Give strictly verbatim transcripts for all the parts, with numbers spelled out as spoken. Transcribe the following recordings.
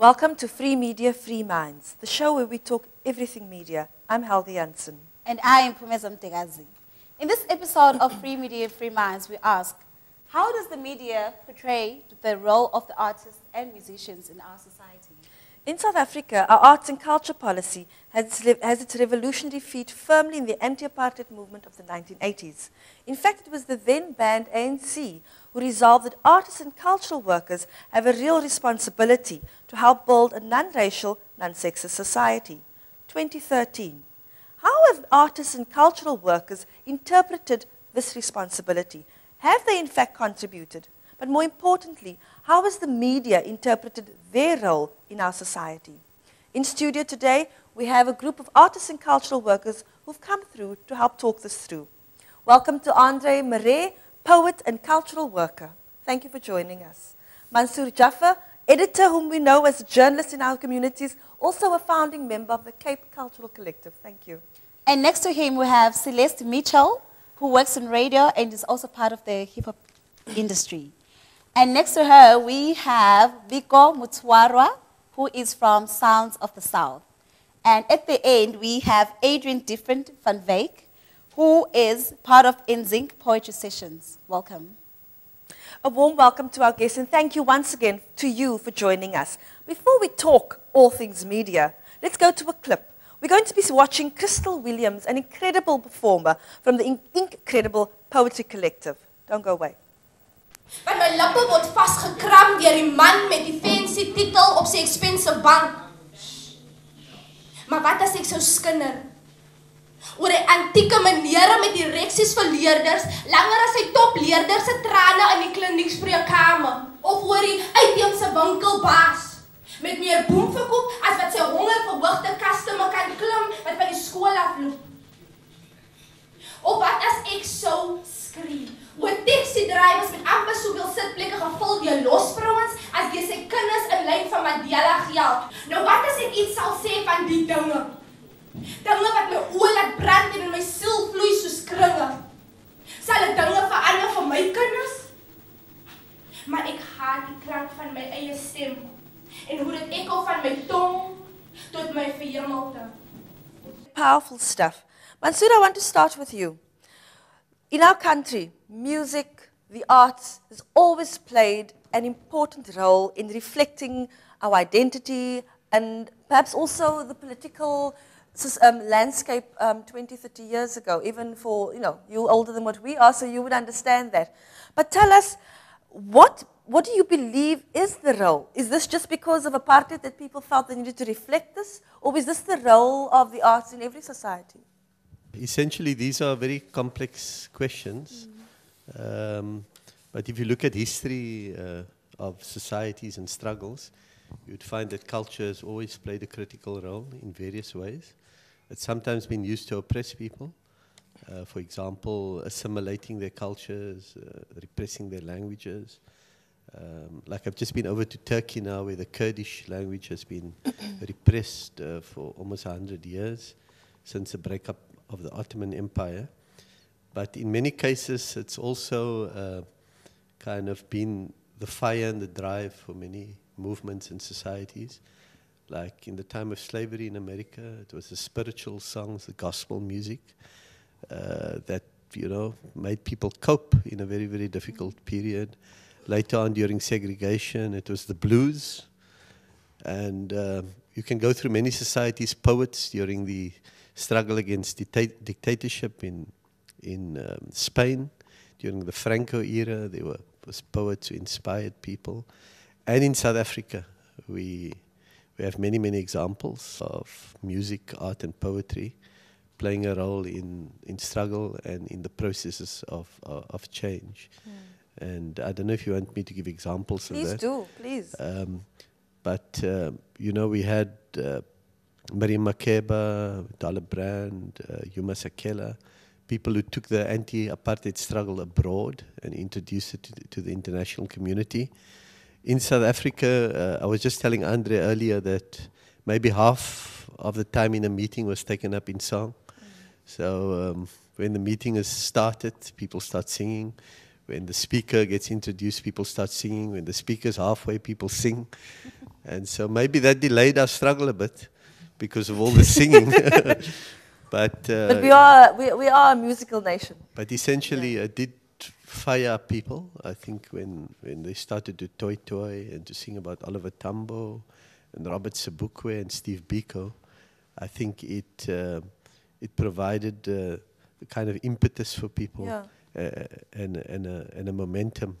Welcome to Free Media Free Minds, the show where we talk everything media. I'm Helga Jansen. And I am Phumeza Mdekazi. In this episode of Free Media Free Minds, we ask, how does the media portray the role of the artists and musicians in our society? In South Africa, our arts and culture policy has its revolutionary feet firmly in the anti-apartheid movement of the nineteen eighties. In fact, it was the then-banned A N C who resolved that artists and cultural workers have a real responsibility to help build a non-racial, non-sexist society. twenty thirteen. How have artists and cultural workers interpreted this responsibility? Have they in fact contributed? But more importantly, how has the media interpreted their role in our society? In studio today, we have a group of artists and cultural workers who've come through to help talk this through. Welcome to Andre Marais, poet and cultural worker. Thank you for joining us. Mansoor Jaffer, editor whom we know as a journalist in our communities, also a founding member of the Cape Cultural Collective. Thank you. And next to him, we have Celeste Mitchell, who works in radio and is also part of the hip-hop industry. And next to her, we have Biko Mutsaurwa, who is from Sounds of the South. And at the end, we have Adrian Different van Wyk, who is part of InSync Poetry Sessions. Welcome. A warm welcome to our guests, and thank you once again to you for joining us. Before we talk all things media, let's go to a clip. We're going to be watching Crystal Williams, an incredible performer from the Incredible Poetry Collective. Don't go away. Want my lippe word vastgekram deur die man met die fancy titel op sy expensive bank. Maar wat as ek sou skinder? Oor die antieke maniere met die reksies vir leerders, langer as sy topleerders se trane in die kliniekspreekkamer, of oor die uitheemse winkelbaas met meer boom verkoop as wat sy honger verhoogde kaste maar kan klim wat van die skool afloop. Of wat as ek sou skreeu? Oor taxi drivers met amper soveel sitplekke gevul deur losvrouens as deur sy kinders in lyn van Mandela geld. Nou wat as ek iets sal sê van die dinge? Dinge wat my oë laat brand en in my siel vloei soos kringe. Sal dit dinge verander vir my kinders? Maar ek haat die klank van my eie stem en hoe dit ekko van my tong tot my verhemelte. Powerful stuff. Mansoor, I want to start with you. In our country, music, the arts, has always played an important role in reflecting our identity and perhaps also the political um, landscape um, twenty, thirty years ago, even for, you know, you're older than what we are, so you would understand that. But tell us, what, what do you believe is the role? Is this just because of apartheid that people felt they needed to reflect this? Or is this the role of the arts in every society? Essentially, these are very complex questions. Mm. Um, but if you look at history uh, of societies and struggles, you'd find that culture has always played a critical role in various ways. It's sometimes been used to oppress people. Uh, for example, assimilating their cultures, uh, repressing their languages. Um, like I've just been over to Turkey now, where the Kurdish language has been repressed uh, for almost one hundred years since the breakup of the Ottoman Empire. But in many cases, it's also uh, kind of been the fire and the drive for many movements and societies. Like in the time of slavery in America, it was the spiritual songs, the gospel music, uh, that, you know, made people cope in a very, very difficult period. Later on, during segregation, it was the blues. And uh, you can go through many societies, poets during the struggle against dicta- dictatorship in in um, Spain. During the Franco era, there were was poets who inspired people. And in South Africa, we, we have many, many examples of music, art, and poetry playing a role in, in struggle and in the processes of, uh, of change. Mm. And I don't know if you want me to give examples please of that. Please do, please. Um, but, uh, you know, we had uh, Marie Makeba, Dalle Brand, uh, Yuma Sakela, people who took the anti-apartheid struggle abroad and introduced it to the, to the international community. In South Africa, uh, I was just telling Andre earlier that maybe half of the time in a meeting was taken up in song. Mm. So um, when the meeting is started, people start singing. When the speaker gets introduced, people start singing. When the speaker's halfway, people sing. And so maybe that delayed our struggle a bit because of all the singing. But, uh, but we are we, we are a musical nation. But essentially, yeah. I did fire people. I think when when they started to toy toy and to sing about Oliver Tambo and Robert Sobukwe and Steve Biko, I think it uh, it provided uh, a kind of impetus for people, yeah. uh, and and a, and a momentum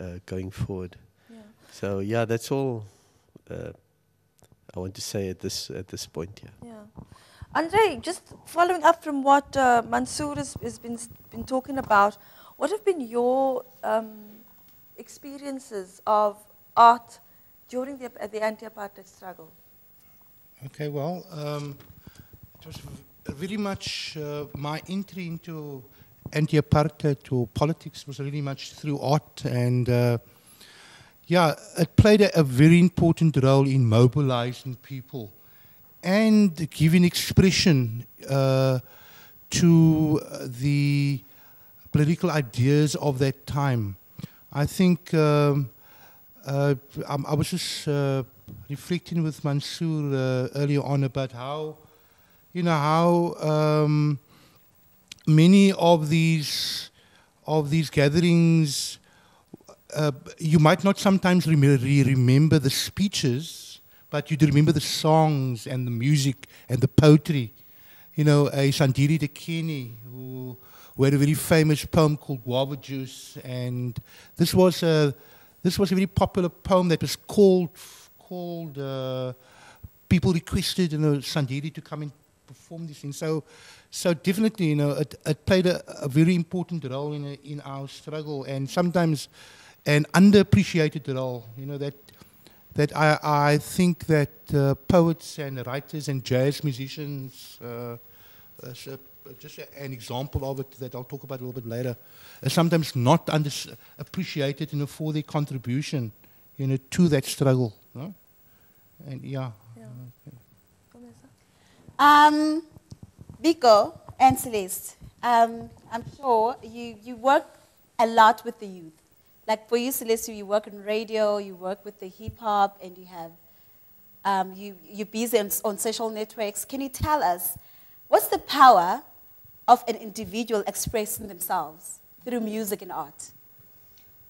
uh, going forward. Yeah. So yeah, that's all uh, I want to say at this at this point. Yeah. Yeah. Andre, just following up from what uh, Mansoor has, has been, been talking about, what have been your um, experiences of art during the, uh, the anti-apartheid struggle? Okay, well, um, it was really much, uh, my entry into anti-apartheid, to politics, was really much through art, and uh, yeah, it played a, a very important role in mobilizing people and giving expression uh, to the political ideas of that time. I think um, uh, I was just uh, reflecting with Mansoor uh, earlier on about how, you know, how um, many of these of these gatherings, uh, you might not sometimes rem remember the speeches, but you do remember the songs and the music and the poetry. You know, uh, Sandiri de Kini, who, who had a very famous poem called Guava Juice, and this was a this was a very popular poem that was called called uh, people requested, you know, Sandiri to come and perform this thing. So, so definitely, you know, it, it played a, a very important role in a, in our struggle, and sometimes an underappreciated role. You know that. That I, I think that uh, poets and writers and jazz musicians, uh, uh, just an example of it that I'll talk about a little bit later, are sometimes not under appreciated, you know, for their contribution, you know, to that struggle. No? And yeah. yeah. Um, Biko and Celeste, um, I'm sure you, you work a lot with the youth. Like for you, Celeste, you work on radio, you work with the hip-hop, and you have, um, you, you're busy on, on social networks. Can you tell us, what's the power of an individual expressing themselves through music and art?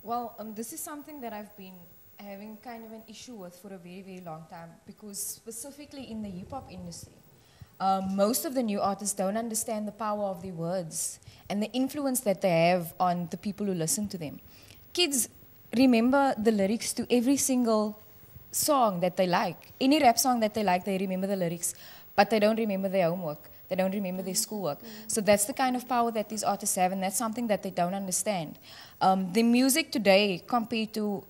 Well, um, this is something that I've been having kind of an issue with for a very, very long time, because specifically in the hip-hop industry, um, most of the new artists don't understand the power of their words and the influence that they have on the people who listen to them. Kids remember the lyrics to every single song that they like. Any rap song that they like, they remember the lyrics, but they don't remember their homework. They don't remember their schoolwork. Mm-hmm. So that's the kind of power that these artists have, and that's something that they don't understand. Um, the music today, compared to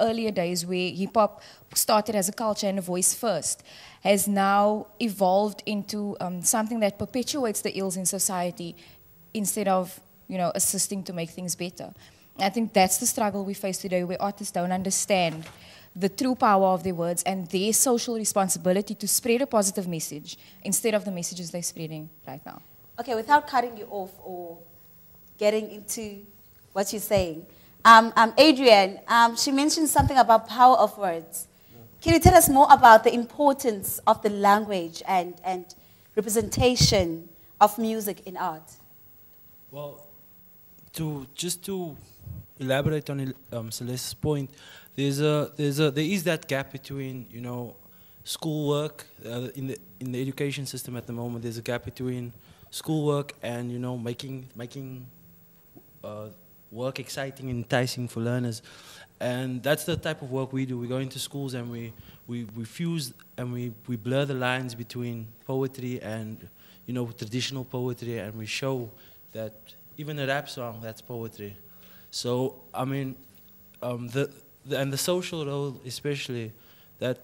earlier days where hip-hop started as a culture and a voice first, has now evolved into um, something that perpetuates the ills in society instead of, you know, assisting to make things better. I think that's the struggle we face today, where artists don't understand the true power of their words and their social responsibility to spread a positive message instead of the messages they're spreading right now. Okay, without cutting you off or getting into what you're saying, um, um, Adrian, um, she mentioned something about power of words. Yeah. Can you tell us more about the importance of the language and, and representation of music in art? Well, to just to... elaborate on um, Celeste's point, there's a there's a there is that gap between, you know, schoolwork uh, in the in the education system at the moment. There's a gap between schoolwork and, you know, making making uh, work exciting and enticing for learners, and that's the type of work we do. We go into schools and we we, we fuse and we we blur the lines between poetry and, you know, traditional poetry, and we show that even a rap song, that's poetry. So, I mean, um, the, the, and the social role especially, that,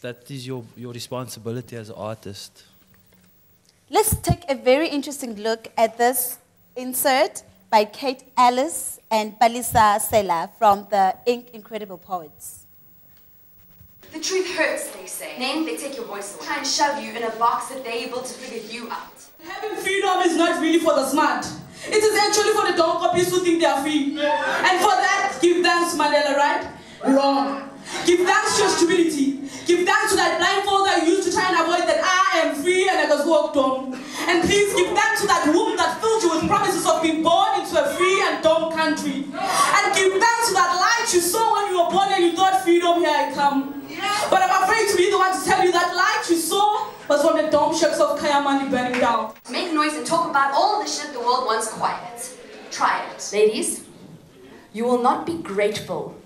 that is your, your responsibility as an artist. Let's take a very interesting look at this insert by Kate Ellis and Balisa Sela from the Inc Incredible Poets. The truth hurts, they say. Then they take your voice away. Try and shove you in a box that they're able to figure you out. Having freedom is not really for the smart. It is actually for the dumb copies who think they are free. Yeah. And for that, give thanks, Mandela, right? Wrong. Give thanks to your stupidity. Give country. And give thanks to that light you saw when you were born and you thought, freedom, here I come. But I'm afraid to be the one to tell you that light you saw was from the dome shacks of Kayamani burning down. Make noise and talk about all the shit the world wants quiet. Try it. Ladies, you will not be grateful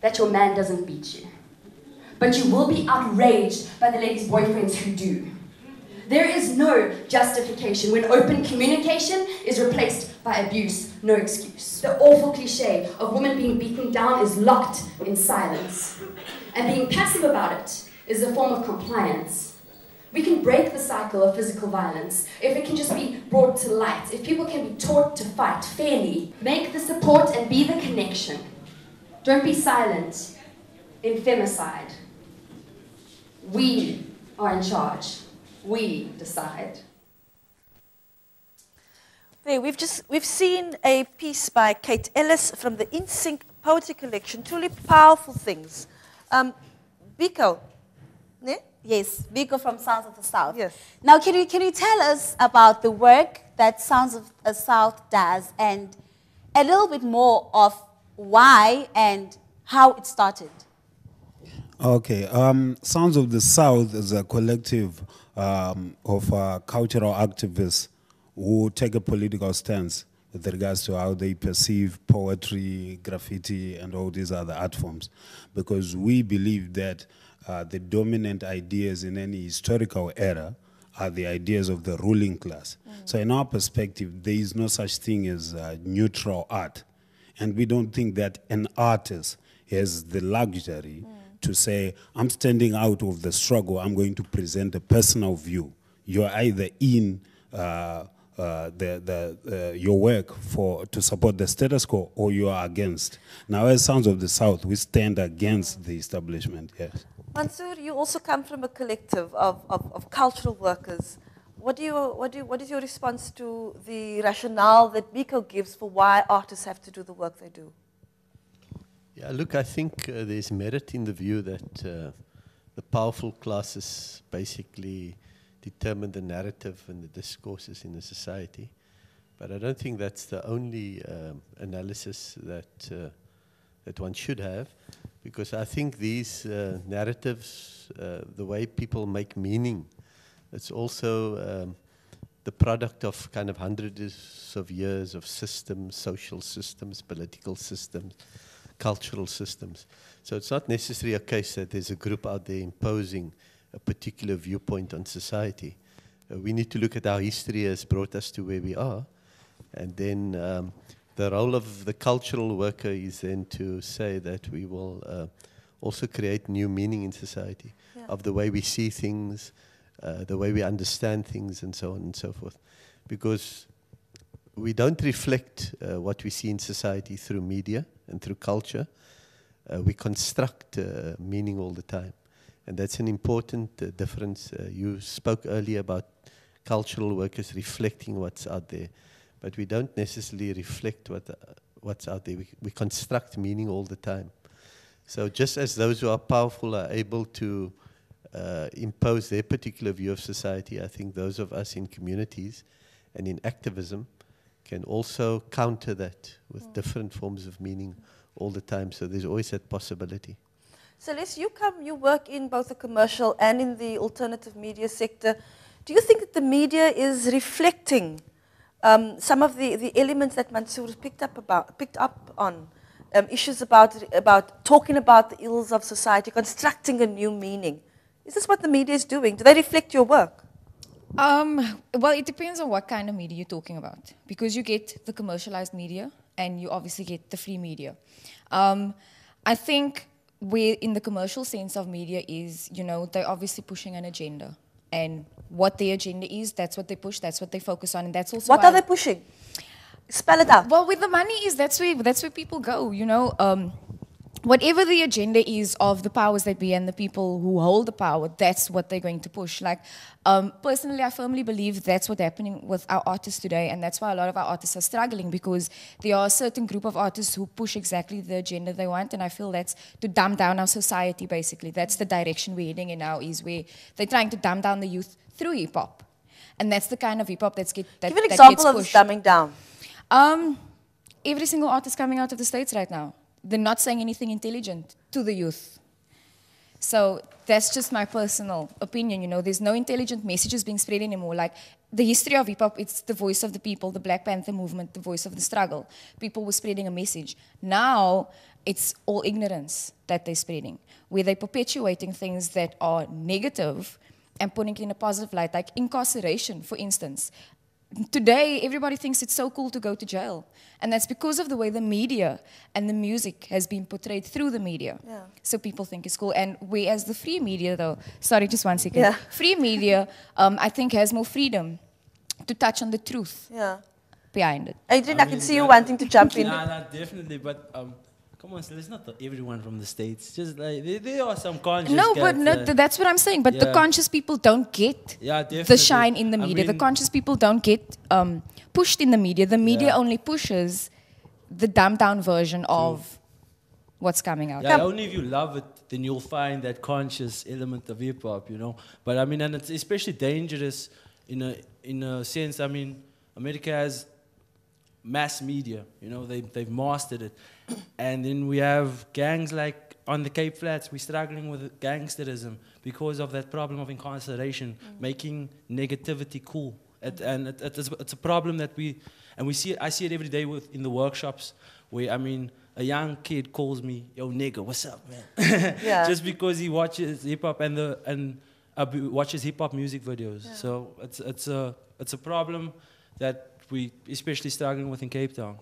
that your man doesn't beat you. But you will be outraged by the ladies' boyfriends who do. There is no justification when open communication is replaced by abuse, no excuse. The awful cliche of women being beaten down is locked in silence. And being passive about it is a form of compliance. We can break the cycle of physical violence if it can just be brought to light, if people can be taught to fight fairly. Make the support and be the connection. Don't be silent in femicide. We are in charge. We decide. There, we've just we've seen a piece by Kate Ellis from the InSync Poetry Collection. Truly powerful things. Um, Biko, ne? Yes, Biko from Sounds of the South. Yes. Now, can you can you tell us about the work that Sounds of the South does, and a little bit more of why and how it started? Okay, um, Sounds of the South is a collective um, of uh, cultural activists who take a political stance with regards to how they perceive poetry, graffiti, and all these other art forms. Because we believe that uh, the dominant ideas in any historical era are the ideas of the ruling class. Mm-hmm. So in our perspective, there is no such thing as uh, neutral art. And we don't think that an artist has the luxury mm-hmm. to say, I'm standing out of the struggle, I'm going to present a personal view. You're either in uh, uh, the, the, uh, your work for, to support the status quo, or you are against. Now, as Sounds of the South, we stand against the establishment, yes. Mansoor, you also come from a collective of, of, of cultural workers. What, do you, what, do you, what is your response to the rationale that Biko gives for why artists have to do the work they do? Yeah, look, I think uh, there's merit in the view that uh, the powerful classes basically determine the narrative and the discourses in the society. But I don't think that's the only um, analysis that, uh, that one should have, because I think these uh, narratives, uh, the way people make meaning, it's also um, the product of kind of hundreds of years of systems, social systems, political systems, cultural systems. So it's not necessarily a case that there's a group out there imposing a particular viewpoint on society. Uh, we need to look at how history has brought us to where we are. And then um, the role of the cultural worker is then to say that we will uh, also create new meaning in society, yeah, of the way we see things, uh, the way we understand things, and so on and so forth. Because we don't reflect uh, what we see in society through media and through culture. Uh, we construct uh, meaning all the time. And that's an important uh, difference. Uh, you spoke earlier about cultural workers reflecting what's out there, but we don't necessarily reflect what, uh, what's out there. We, we construct meaning all the time. So just as those who are powerful are able to uh, impose their particular view of society, I think those of us in communities and in activism can also counter that with mm. different forms of meaning all the time. So there's always that possibility. Celeste, you come, you work in both the commercial and in the alternative media sector. Do you think that the media is reflecting um, some of the, the elements that Mansoor picked up about, picked up on? Um, issues about, about talking about the ills of society, constructing a new meaning. Is this what the media is doing? Do they reflect your work? Um, well, it depends on what kind of media you're talking about, because you get the commercialized media and you obviously get the free media. Um, I think where in the commercial sense of media is, you know, they're obviously pushing an agenda, and what their agenda is, that's what they push, that's what they focus on, and that's also what are they pushing? Spell it out. Well, where the money is, that's where that's where people go, you know. Um, Whatever the agenda is of the powers that be and the people who hold the power, that's what they're going to push. Like, um, personally, I firmly believe that's what's happening with our artists today, and that's why a lot of our artists are struggling, because there are a certain group of artists who push exactly the agenda they want, and I feel that's to dumb down our society, basically. That's the direction we're heading in now, is where they're trying to dumb down the youth through hip-hop. And that's the kind of hip-hop that's get, that, Give an that example gets of dumbing down. Um... every single artist coming out of the States right now, they're not saying anything intelligent to the youth. So that's just my personal opinion, you know. There's no intelligent messages being spread anymore. Like, the history of hip-hop, it's the voice of the people, the Black Panther movement, the voice of the struggle. People were spreading a message. Now, it's all ignorance that they're spreading, where they're perpetuating things that are negative and putting it in a positive light, like incarceration, for instance. Today, everybody thinks it's so cool to go to jail. And that's because of the way the media and the music has been portrayed through the media. Yeah. So people think it's cool. And whereas the free media, though, sorry, just one second. Yeah. Free media, um, I think, has more freedom to touch on the truth yeah. behind it. Adrian, I, I mean, can see yeah. you wanting to jump in. Nah, nah, definitely, but... Um, come on, so it's not everyone from the States. Just like there, there are some conscious. No, but no, th that's what I'm saying. But yeah. the conscious people don't get yeah, the shine in the media. I mean, the conscious people don't get um, pushed in the media. The media yeah. only pushes the dumbed down version True. Of what's coming out. Yeah, Come. Only if you love it, then you'll find that conscious element of hip hop. You know. But I mean, and it's especially dangerous in a in a sense. I mean, America has mass media, you know, they, they've mastered it. And then we have gangs like on the Cape Flats, we're struggling with gangsterism because of that problem of incarceration, mm. making negativity cool. It, and it, it is, it's a problem that we, and we see it, I see it every day with, in the workshops where, I mean, a young kid calls me, yo nigga, what's up, man? yeah. Just because he watches hip hop and, the, and uh, watches hip hop music videos. Yeah. So it's, it's, a, it's a problem that we especially struggling with in Cape Town.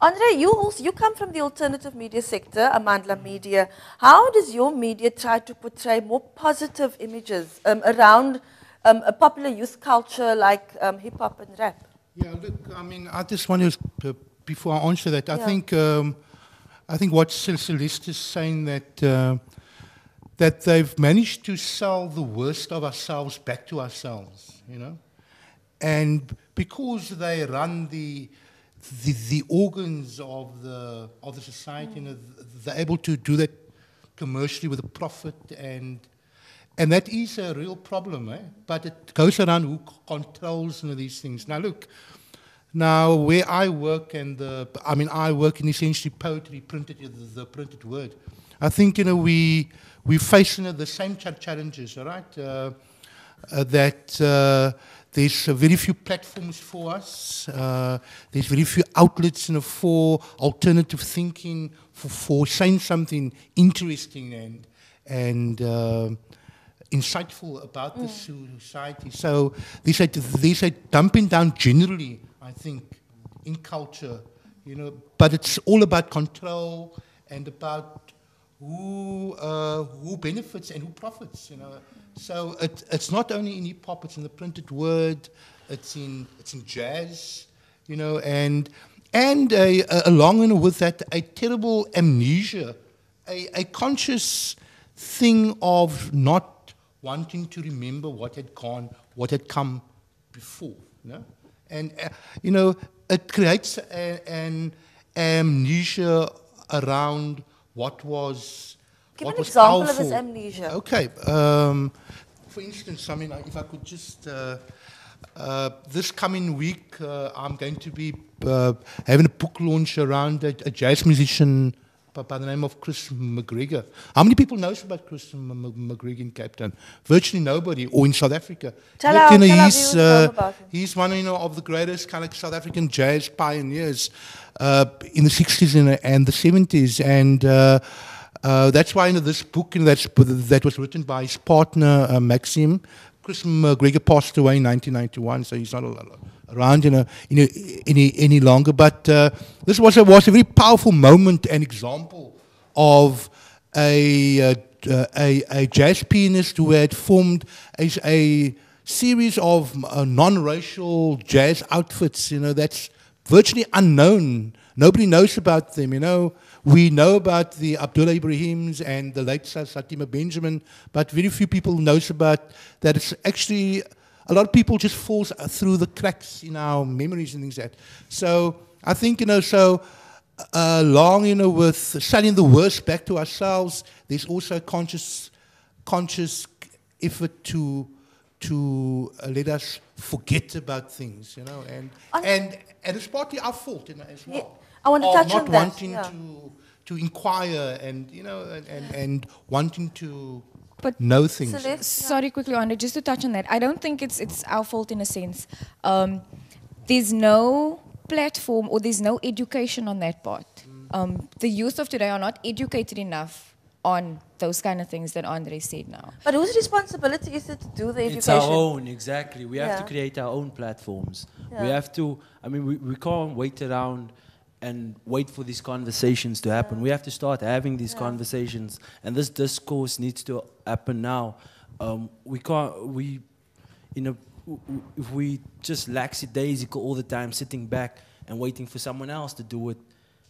Andre, you also, you come from the alternative media sector, Amandla Media. How does your media try to portray more positive images um, around um, a popular youth culture like um, hip hop and rap? Yeah, look, I mean, I just want to, uh, before I answer that, yeah. I think um, I think what Celeste is saying that uh, that they've managed to sell the worst of ourselves back to ourselves, you know, and. Because they run the, the, the organs of the, of the society, mm. and they're able to do that commercially with a profit, and, and that is a real problem, eh? But it goes around who controls you know, these things. Now look, now where I work, and the, I mean, I work in essentially poetry, printed, the printed word. I think, you know, we, we face you know, the same challenges, all right? Uh, uh, that, uh, There's uh, very few platforms for us. Uh, there's very few outlets you know, for alternative thinking, for, for saying something interesting and and uh, insightful about mm. the society. So there's a, there's a dumping down generally, I think, in culture, you know. But it's all about control and about who uh, who benefits and who profits, you know. So it, it's not only in hip hop; it's in the printed word, it's in it's in jazz, you know, and and a, a, along with that, a terrible amnesia, a, a conscious thing of not wanting to remember what had gone, what had come before, you know, and uh, you know, it creates a, an amnesia around what was. Give an example powerful. Of his amnesia. Okay. Um, for instance, I mean, if I could just... Uh, uh, this coming week, uh, I'm going to be uh, having a book launch around a, a jazz musician by, by the name of Chris McGregor. How many people knows about Chris McGregor in Cape Town? Virtually nobody, or in South Africa. Tell Look, you know, tell he's, uh, about him. He's one you know, of the greatest kind of South African jazz pioneers uh, in the sixties and, and the seventies. And... Uh, Uh, that's why you know, this book you know, that's, that was written by his partner, uh, Maxim. Chris McGregor passed away in nineteen ninety-one, so he's not around you know, any, any longer. But uh, this was a, was a very powerful moment and example of a, uh, a, a jazz pianist who had formed a, a series of uh, non-racial jazz outfits, you know, that's virtually unknown. Nobody knows about them, you know. We know about the Abdullah Ibrahims and the late Satima Benjamin, but very few people knows about that. It's actually, a lot of people just falls through the cracks in our memories and things like that. So I think, you know, so uh, along, you know, with selling the worst back to ourselves, there's also a conscious, conscious effort to, to uh, let us forget about things, you know, and, and, and it's partly our fault, you know, as well. Yeah. I want to touch on that. Not wanting yeah. to to inquire and you know and and, and wanting to. But no things. Celeste, sorry, quickly, Andre, just to touch on that. I don't think it's it's our fault in a sense. Um, there's no platform or there's no education on that part. Um, the youth of today are not educated enough on those kind of things that Andre said now. But whose responsibility is it to do the education? It's our own, exactly. We yeah. have to create our own platforms. Yeah. We have to, I mean, we, we can't wait around and wait for these conversations to happen. Yeah. We have to start having these yeah. conversations, and this discourse needs to happen now. Um, we can't, we, you know, if we just lackadaisical all the time, sitting back and waiting for someone else to do it,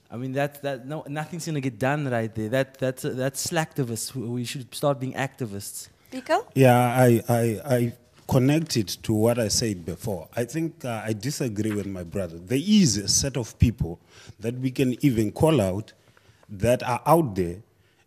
I mean, that, that, no, nothing's gonna get done right there. That, that's, uh, that's slacktivists. We should start being activists. Biko? Yeah, I, I, I connected to what I said before. I think uh, I disagree with my brother. There is a set of people that we can even call out that are out there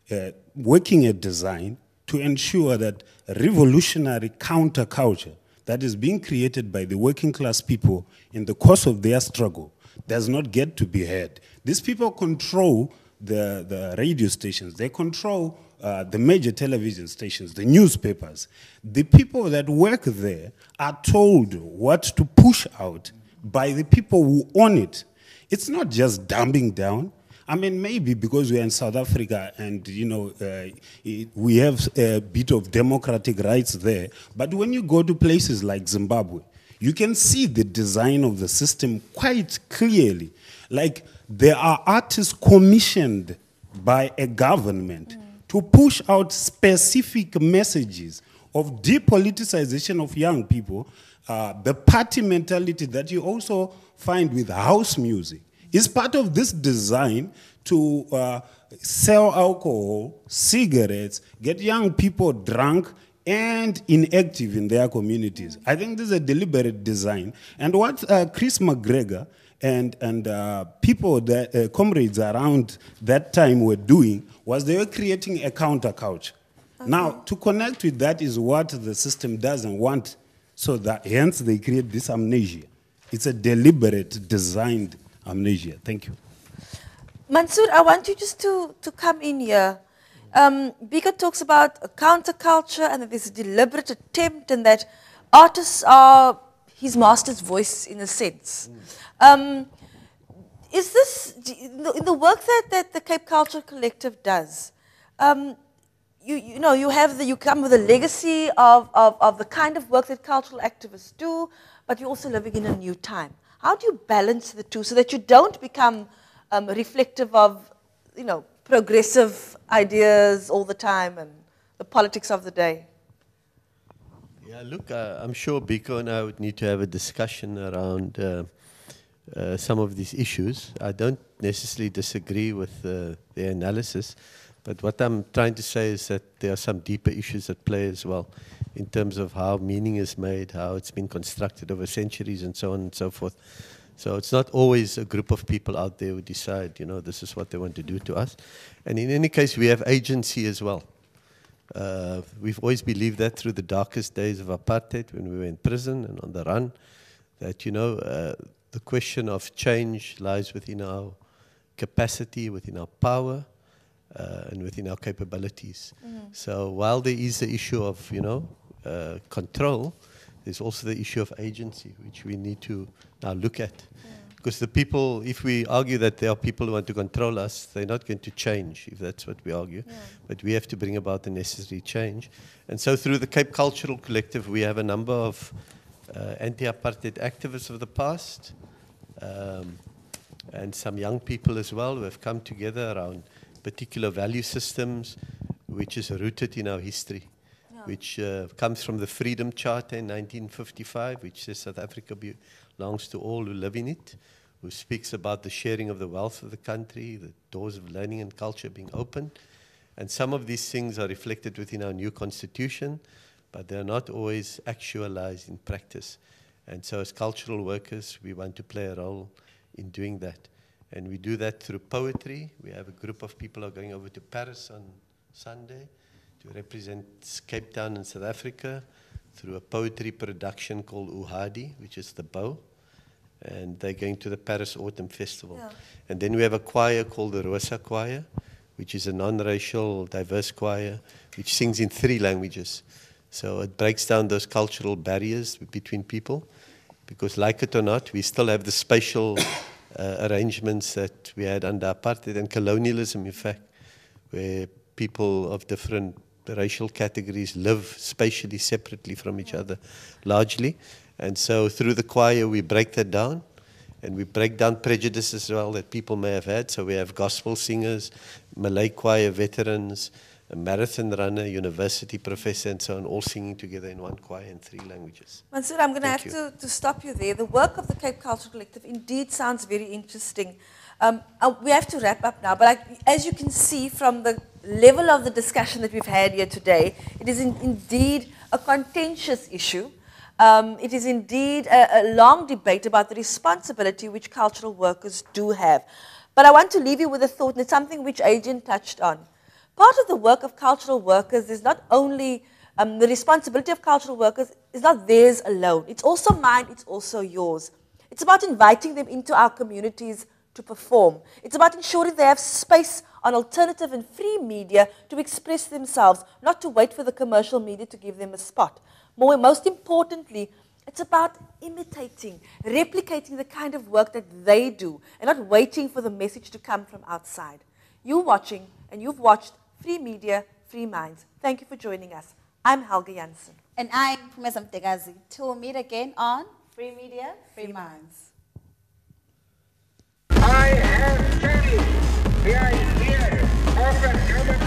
uh, working at design to ensure that a revolutionary counterculture that is being created by the working class people in the course of their struggle does not get to be heard. These people control the, the radio stations, they control uh, the major television stations, the newspapers. The people that work there are told what to push out by the people who own it. It's not just dumbing down. I mean, maybe because we are in South Africa and, you know, uh, it, we have a bit of democratic rights there. But when you go to places like Zimbabwe, you can see the design of the system quite clearly. Like, there are artists commissioned by a government mm. to push out specific messages of depoliticization of young people, uh, the party mentality that you also find with house music. It's part of this design to uh, sell alcohol, cigarettes, get young people drunk, and inactive in their communities. I think this is a deliberate design. And what uh, Chris McGregor and, and uh, people, that, uh, comrades around that time were doing was they were creating a counterculture. Okay. Now, to connect with that is what the system doesn't want, so that hence they create this amnesia. It's a deliberate, designed amnesia. Thank you. Mansoor, I want you just to, to come in here. Um, Biko talks about a counterculture and that there's a deliberate attempt and that artists are his master's voice in a sense. Mm. Um, is this, in the work that, that the Cape Cultural Collective does, um, you, you know, you have the, you come with a legacy of, of, of the kind of work that cultural activists do, but you're also living in a new time. How do you balance the two so that you don't become um, reflective of, you know, progressive ideas all the time and the politics of the day? Yeah, look, uh, I'm sure Biko and I would need to have a discussion around uh, uh, some of these issues. I don't necessarily disagree with uh, their analysis, but what I'm trying to say is that there are some deeper issues at play as well in terms of how meaning is made, how it's been constructed over centuries and so on and so forth. So it's not always a group of people out there who decide, you know, this is what they want to do to us. And in any case, we have agency as well. Uh, we've always believed that through the darkest days of apartheid, when we were in prison and on the run, that, you know, uh, the question of change lies within our capacity, within our power, uh, and within our capabilities. Mm-hmm. So while there is the issue of, you know, uh, control, there's also the issue of agency, which we need to now look at. Yeah. Because the people, if we argue that there are people who want to control us, they're not going to change, if that's what we argue. Yeah. But we have to bring about the necessary change. And so through the Cape Cultural Collective, we have a number of uh, anti-apartheid activists of the past, um, and some young people as well who have come together around particular value systems, which is rooted in our history, which uh, comes from the Freedom Charter in nineteen fifty-five, which says South Africa belongs to all who live in it, who speaks about the sharing of the wealth of the country, the doors of learning and culture being open. And some of these things are reflected within our new constitution, but they're not always actualized in practice. And so as cultural workers, we want to play a role in doing that. And we do that through poetry. We have a group of people who are going over to Paris on Sunday to represent Cape Town and South Africa through a poetry production called Uhadi, which is the bow. and they're going to the Paris Autumn Festival. Yeah. And then we have a choir called the Rosa Choir, which is a non-racial, diverse choir, which sings in three languages. So it breaks down those cultural barriers between people, because like it or not, we still have the spatial uh, arrangements that we had under apartheid and colonialism, in fact, where people of different racial categories live spatially separately from each other, largely. And so through the choir, we break that down, and we break down prejudices as well that people may have had. So we have gospel singers, Malay choir veterans, a marathon runner, university professor, and so on, all singing together in one choir in three languages. Mansoor, I'm going to have to, to stop you there. The work of the Cape Cultural Collective indeed sounds very interesting. Um, uh, we have to wrap up now, but I, as you can see from the level of the discussion that we've had here today, it is in, indeed a contentious issue. Um, it is indeed a, a long debate about the responsibility which cultural workers do have. But I want to leave you with a thought, and it's something which Adrian touched on. Part of the work of cultural workers is not only um, the responsibility of cultural workers is not theirs alone. It's also mine, it's also yours. It's about inviting them into our communities to perform. It's about ensuring they have space on alternative and free media to express themselves, not to wait for the commercial media to give them a spot. More, most importantly, it's about imitating, replicating the kind of work that they do and not waiting for the message to come from outside. You're watching and you've watched Free Media, Free Minds. Thank you for joining us. I'm Helga Jansen. And I'm Phumeza Mdekazi. Till we'll meet again on Free Media, Free, Free Minds. I have studied the idea of an